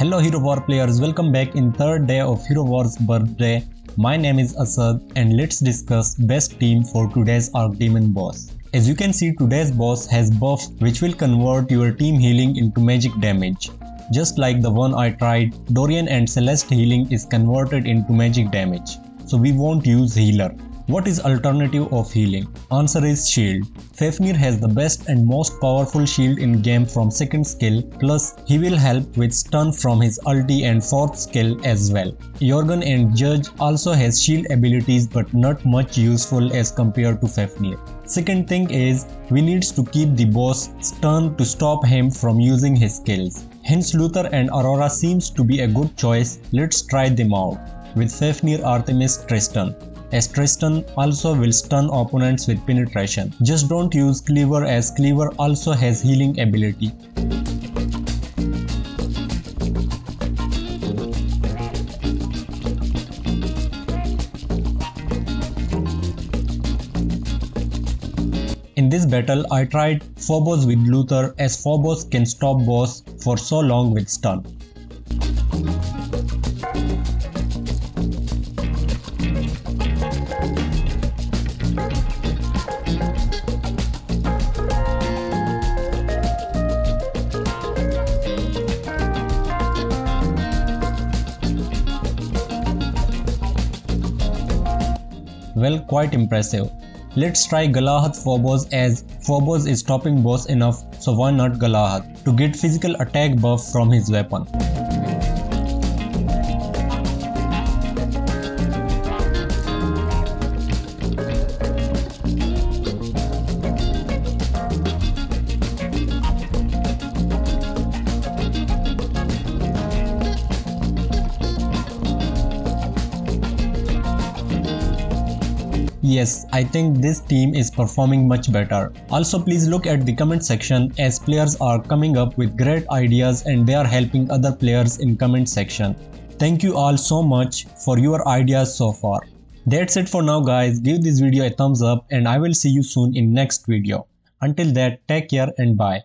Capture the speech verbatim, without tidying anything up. Hello Hero War players, welcome back in third day of Hero Wars birthday. My name is Asad and let's discuss best team for today's Archdemon boss. As you can see, today's boss has buff which will convert your team healing into magic damage. Just like the one I tried, Dorian and Celeste healing is converted into magic damage. So we won't use healer. What is alternative of healing? Answer is shield. Fafnir has the best and most powerful shield in game from second skill, plus he will help with stun from his ulti and fourth skill as well. Jorgen and Judge also has shield abilities but not much useful as compared to Fafnir. Second thing is, we need to keep the boss stunned to stop him from using his skills. Hence Luthor and Aurora seems to be a good choice, let's try them out. With Fafnir, Artemis, Tristan. As Tristan also will stun opponents with penetration. Just don't use Cleaver as Cleaver also has healing ability. In this battle I tried Phobos with Luthor as Phobos can stop boss for so long with stun. Well, quite impressive. Let's try Galahad Phobos as Phobos is stopping boss enough, so why not Galahad to get physical attack buff from his weapon. Yes, I think this team is performing much better. Also please look at the comment section as players are coming up with great ideas and they are helping other players in comment section. Thank you all so much for your ideas so far. That's it for now guys, give this video a thumbs up and I will see you soon in next video. Until that, take care and bye.